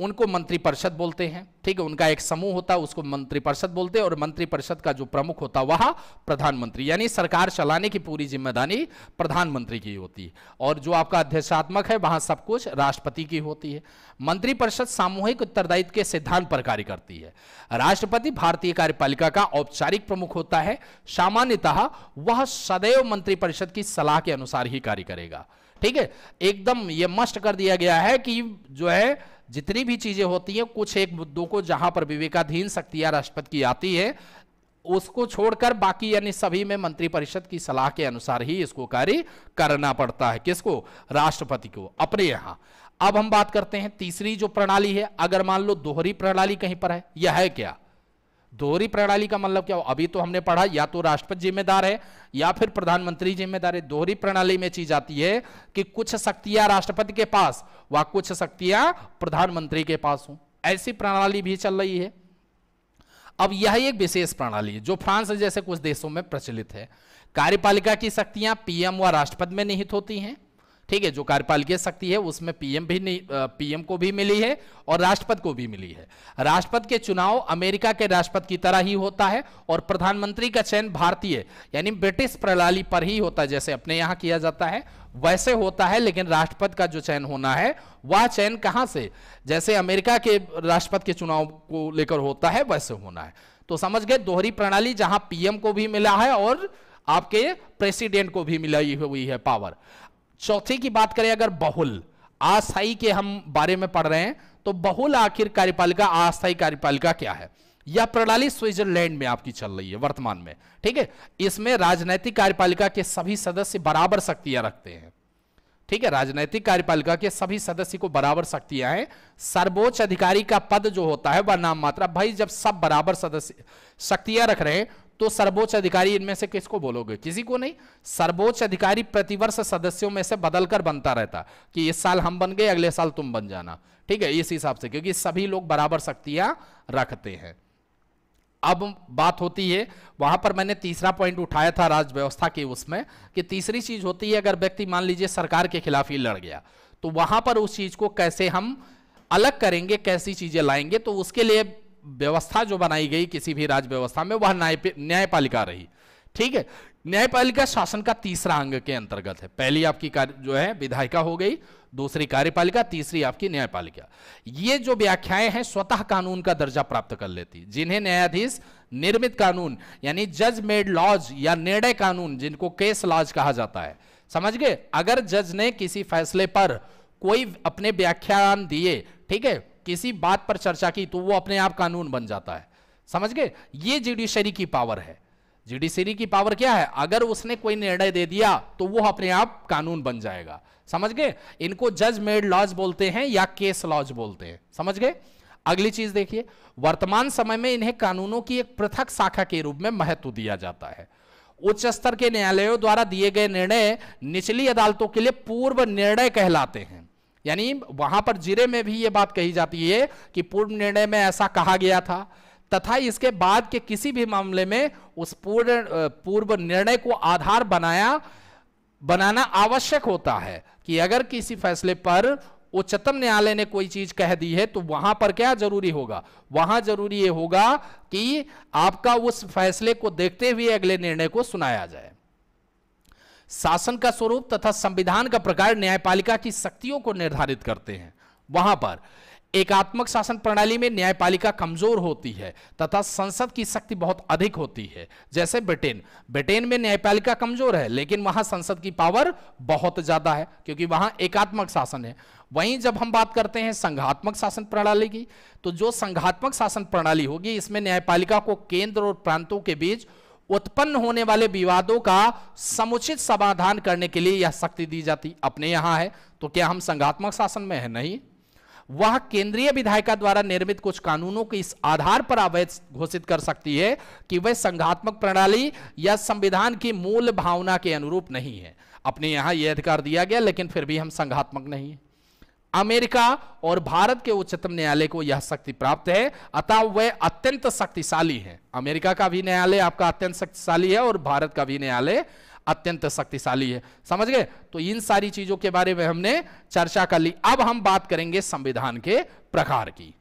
उनको मंत्रिपरिषद बोलते हैं, ठीक है। उनका एक समूह होता है उसको मंत्रिपरिषद बोलते हैं, और मंत्रिपरिषद का जो प्रमुख होता है वह प्रधानमंत्री, यानी सरकार चलाने की पूरी जिम्मेदारी प्रधानमंत्री की होती है। और जो आपका अध्यक्षात्मक है वहां सब कुछ राष्ट्रपति की होती है। मंत्रिपरिषद सामूहिक उत्तरदायित्व के सिद्धांत पर कार्य करती है। राष्ट्रपति भारतीय कार्यपालिका का औपचारिक प्रमुख होता है। सामान्यतः वह सदैव मंत्रिपरिषद की सलाह के अनुसार ही कार्य करेगा, ठीक है। एकदम ये मस्ट कर दिया गया है कि जो है जितनी भी चीजें होती हैं कुछ एक मुद्दों को जहां पर विवेकाधीन शक्तियां राष्ट्रपति की आती है उसको छोड़कर बाकी यानी सभी में मंत्रिपरिषद की सलाह के अनुसार ही इसको कार्य करना पड़ता है। किसको? राष्ट्रपति को, अपने यहां। अब हम बात करते हैं तीसरी जो प्रणाली है। अगर मान लो दोहरी प्रणाली कहीं पर है, यह है क्या? दोहरी प्रणाली का मतलब क्या हो? अभी तो हमने पढ़ा या तो राष्ट्रपति जिम्मेदार है या फिर प्रधानमंत्री जिम्मेदार है। दोहरी प्रणाली में चीज आती है कि कुछ शक्तियां राष्ट्रपति के पास व कुछ शक्तियां प्रधानमंत्री के पास हो। ऐसी प्रणाली भी चल रही है। अब यह एक विशेष प्रणाली है जो फ्रांस जैसे कुछ देशों में प्रचलित है। कार्यपालिका की शक्तियां पीएम व राष्ट्रपति में निहित होती हैं। ठीक है, जो कार्यपालिकीय शक्ति है उसमें पीएम को भी मिली है और राष्ट्रपति को भी मिली है। राष्ट्रपति के चुनाव अमेरिका के राष्ट्रपति की तरह ही होता है और प्रधानमंत्री का चयन भारतीय यानी ब्रिटिश प्रणाली पर ही होता है, जैसे अपने यहाँ किया जाता है वैसे होता है। लेकिन राष्ट्रपति का जो चयन होना है वह चयन कहां से, जैसे अमेरिका के राष्ट्रपति के चुनाव को लेकर होता है वैसे होना है। तो समझ गए, दोहरी प्रणाली जहां पीएम को भी मिला है और आपके प्रेसिडेंट को भी मिली हुई है पावर। चौथी की बात करें अगर बहुल अस्थाई के हम बारे में पढ़ रहे हैं, तो बहुल आखिर कार्यपालिका अस्थाई कार्यपालिका क्या है। यह प्रणाली स्विट्जरलैंड में आपकी चल रही है वर्तमान में, ठीक है। इसमें राजनैतिक कार्यपालिका के सभी सदस्य बराबर शक्तियां रखते हैं, ठीक है। राजनैतिक कार्यपालिका के सभी सदस्य को बराबर शक्तियां हैं। सर्वोच्च अधिकारी का पद जो होता है वह नाम मात्र। भाई जब सब बराबर सदस्य शक्तियां रख रहे हैं तो सर्वोच्च अधिकारी इनमें से किसको बोलोगे, किसी को नहीं। सर्वोच्च अधिकारी प्रतिवर्ष सदस्यों में से बदलकर बनता रहता कि इस साल हम बन गए, अगले साल तुम बन जाना, ठीक है, इस हिसाब से, क्योंकि सभी लोग बराबर शक्तियां रखते हैं। अब बात होती है, वहां पर मैंने तीसरा पॉइंट उठाया था राज्य व्यवस्था के उसमें, कि तीसरी चीज होती है अगर व्यक्ति मान लीजिए सरकार के खिलाफ ही लड़ गया तो वहां पर उस चीज को कैसे हम अलग करेंगे, कैसी चीजें लाएंगे। तो उसके लिए व्यवस्था जो बनाई गई किसी भी राज्य व्यवस्था में वह न्यायपालिका रही, ठीक है। न्यायपालिका शासन का तीसरा अंग के अंतर्गत है। पहली आपकी जो है विधायिका हो गई, दूसरी कार्यपालिका, तीसरी आपकी न्यायपालिका। ये जो व्याख्याएं हैं स्वतः कानून का दर्जा प्राप्त कर लेती, जिन्हें न्यायाधीश निर्मित कानून यानी जज मेड लॉज या निर्णय कानून, जिनको केस लॉज कहा जाता है, समझ गए। अगर जज ने किसी फैसले पर कोई अपने व्याख्यान दिए, ठीक है, किसी बात पर चर्चा की तो वो अपने आप कानून बन जाता है, समझ गए। ये जुडिशरी की पावर है। जुडिशरी की पावर क्या है, अगर उसने कोई निर्णय दे दिया तो वो अपने आप कानून बन जाएगा, समझ गए। इनको जज मेड लॉज बोलते हैं या केस लॉज बोलते हैं, समझ गए। अगली चीज देखिए, वर्तमान समय में इन्हें कानूनों की एक पृथक शाखा के रूप में महत्व दिया जाता है। उच्च स्तर के न्यायालयों द्वारा दिए गए निर्णय निचली अदालतों के लिए पूर्व निर्णय कहलाते हैं। यानी वहां पर जिरे में भी ये बात कही जाती है कि पूर्व निर्णय में ऐसा कहा गया था, तथा इसके बाद के किसी भी मामले में उस पूर्व निर्णय को आधार बनाना आवश्यक होता है। कि अगर किसी फैसले पर उच्चतम न्यायालय ने कोई चीज कह दी है तो वहां पर क्या जरूरी होगा, वहां जरूरी ये होगा कि आपका उस फैसले को देखते हुए अगले निर्णय को सुनाया जाए। शासन का स्वरूप तथा संविधान का प्रकार न्यायपालिका की शक्तियों को निर्धारित करते हैं। वहां पर एकात्मक शासन प्रणाली में न्यायपालिका कमजोर होती है तथा संसद की शक्ति बहुत अधिक होती है। जैसे ब्रिटेन में न्यायपालिका कमजोर है लेकिन वहां संसद की पावर बहुत ज्यादा है क्योंकि वहां एकात्मक शासन है। वहीं जब हम बात करते हैं संघात्मक शासन प्रणाली की, तो जो संघात्मक शासन प्रणाली होगी इसमें न्यायपालिका को केंद्र और प्रांतों के बीच उत्पन्न होने वाले विवादों का समुचित समाधान करने के लिए यह शक्ति दी जाती। अपने यहां है तो क्या हम संघात्मक शासन में है, नहीं। वह केंद्रीय विधायिका द्वारा निर्मित कुछ कानूनों को इस आधार पर अवैध घोषित कर सकती है कि वह संघात्मक प्रणाली या संविधान की मूल भावना के अनुरूप नहीं है। अपने यहां यह अधिकार दिया गया लेकिन फिर भी हम संघात्मक नहीं है। अमेरिका और भारत के उच्चतम न्यायालय को यह शक्ति प्राप्त है, अतः वह अत्यंत शक्तिशाली है। अमेरिका का भी न्यायालय आपका अत्यंत शक्तिशाली है और भारत का भी न्यायालय अत्यंत शक्तिशाली है, समझ गए। तो इन सारी चीजों के बारे में हमने चर्चा कर ली। अब हम बात करेंगे संविधान के प्रकार की।